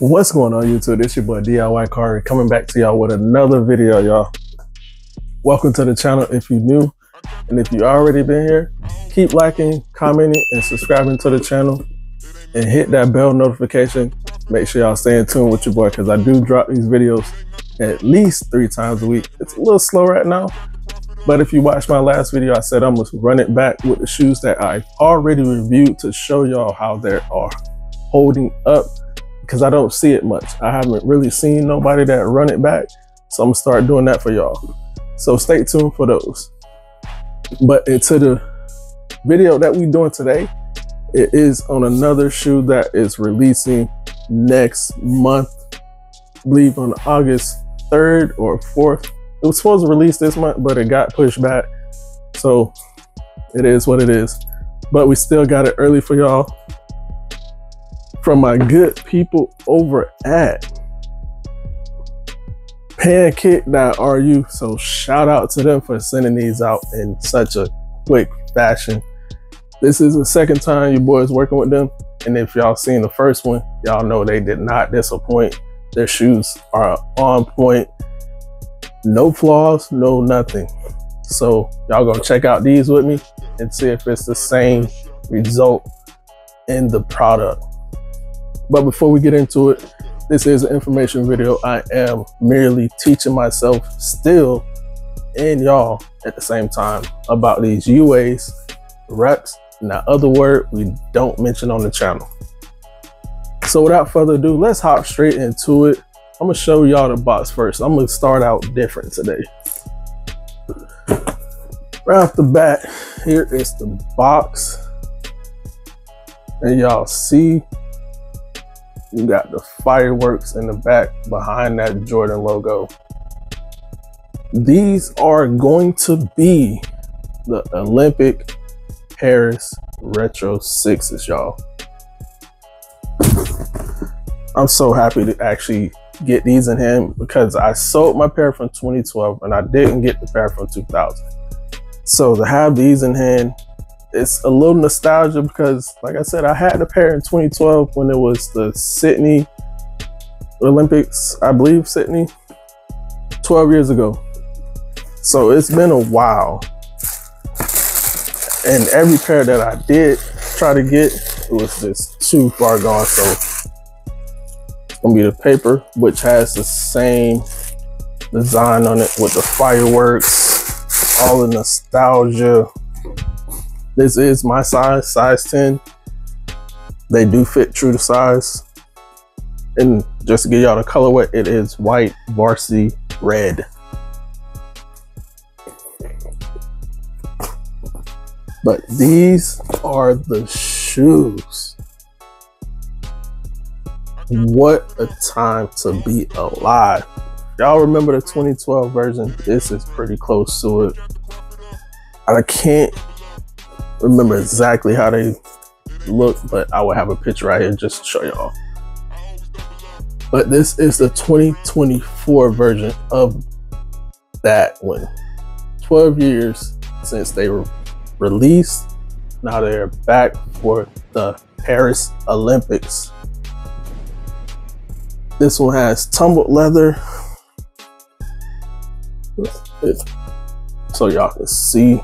What's going on YouTube? It's your boy DIY Cari coming back to y'all with another video, y'all. Welcome to the channel if you're new, and if you already been here, keep liking, commenting, and subscribing to the channel, and hit that bell notification. Make sure y'all stay in tune with your boy, because I do drop these videos at least 3 times a week. It's a little slow right now, but if you watched my last video, I said I'm gonna run it back with the shoes that I already reviewed to show y'all how they are holding up, because I don't see it much. I haven't really seen nobody that run it back, so I'm gonna start doing that for y'all. So stay tuned for those. But into the video that we're doing today, it is on another shoe that is releasing next month. I believe on August 3rd or 4th. It was supposed to release this month, but it got pushed back. So it is what it is. But we still got it early for y'all from my good people over at pankick.ru. So shout out to them for sending these out in such a quick fashion. This is the second time your boy is working with them. And if y'all seen the first one, y'all know they did not disappoint. Their shoes are on point. No flaws, no nothing. So y'all gonna check out these with me and see if it's the same result in the product. But before we get into it, this is an information video. I am merely teaching myself still and y'all at the same time about these UAs, reps, and that other word we don't mention on the channel. So without further ado, let's hop straight into it. I'm gonna show y'all the box first. I'm gonna start out different today. Right off the bat, here is the box. And y'all see, you got the fireworks in the back behind that Jordan logo. These are going to be the Olympic Paris Retro 6s, y'all. I'm so happy to actually get these in hand, because I sold my pair from 2012 and I didn't get the pair from 2000. So to have these in hand, it's a little nostalgia, because like I said, I had the pair in 2012 when it was the Sydney Olympics, I believe Sydney, 12 years ago. So it's been a while. And every pair that I did try to get, it was just too far gone. So it's gonna be the paper, which has the same design on it with the fireworks, all the nostalgia. This is my size, size 10. They do fit true to size. And just to give y'all the colorway, it is white, varsity, red. But these are the shoes. What a time to be alive. Y'all remember the 2012 version? This is pretty close to it. I can't remember exactly how they look, but I will have a picture right here just to show y'all. But this is the 2024 version of that one. 12 years since they were released. Now they're back for the Paris Olympics. This one has tumbled leather, so y'all can see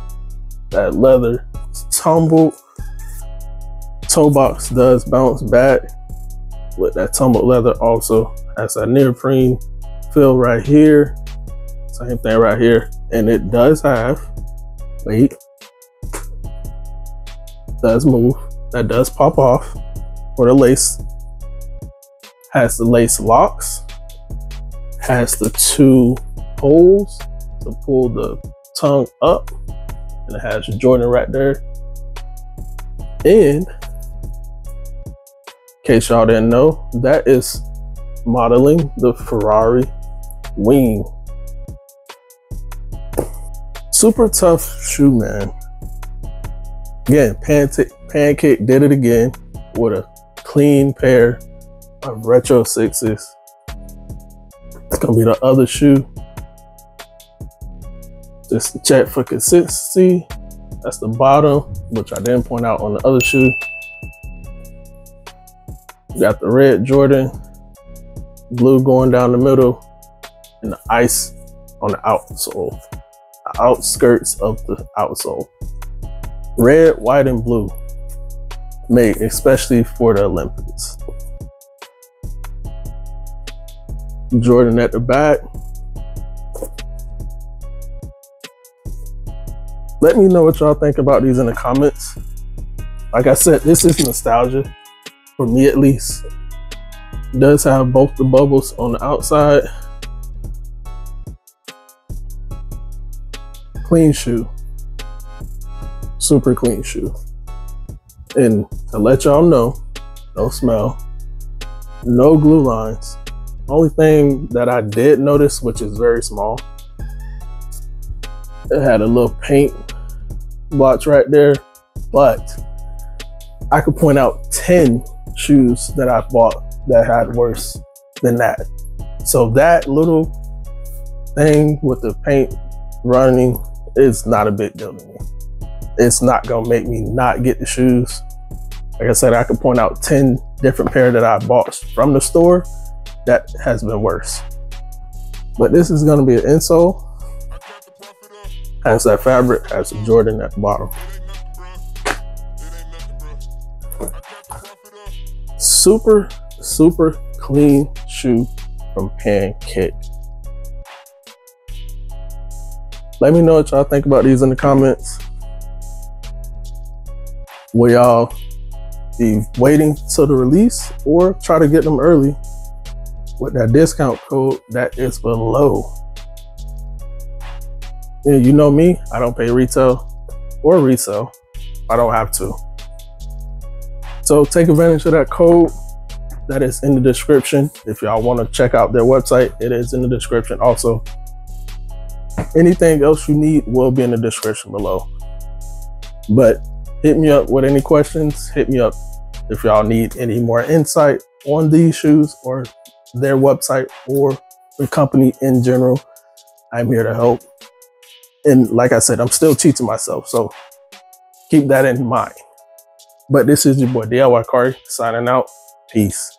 that leather is tumbled. Toe box does bounce back with that tumbled leather. Also has that neoprene feel right here. Same thing right here, and it does have weight. Does move. That does pop off for the lace. Has the lace locks, has the 2 holes to pull the tongue up, and it has Jordan right there. And in case y'all didn't know, that is modeling the Ferrari wing. Super tough shoe, man. Again, Pankick did it again with a clean pair of Retro 6s. It's gonna be the other shoe. Just to check for consistency. That's the bottom, which I didn't point out on the other shoe. You got the red Jordan blue going down the middle and the ice on the outsole, the outskirts of the outsole. Red, white, and blue, made especially for the Olympics. Jordan at the back. Let me know what y'all think about these in the comments. Like I said, this is nostalgia, for me at least. It does have both the bubbles on the outside. Clean shoe. Super clean shoe. And to let y'all know, no smell, no glue lines. Only thing that I did notice, which is very small, it had a little paint blotch right there, but I could point out 10 shoes that I bought that had worse than that. So that little thing with the paint running is not a big deal to me. It's not gonna make me not get the shoes. Like I said, I could point out 10 different pair that I bought from the store that has been worse. But this is gonna be an insole. Has that fabric, has the Jordan at the bottom. Super, super clean shoe from Pankick. Let me know what y'all think about these in the comments. Will y'all be waiting till the release or try to get them early? With that discount code that is below. And you know me, I don't pay retail or resell. I don't have to. So take advantage of that code that is in the description. If y'all want to check out their website, it is in the description also. Anything else you need will be in the description below. But hit me up with any questions. Hit me up if y'all need any more insight on these shoes or their website or the company in general. I'm here to help. And like I said, I'm still teaching myself, so keep that in mind. But this is your boy DIY_CARI signing out. Peace.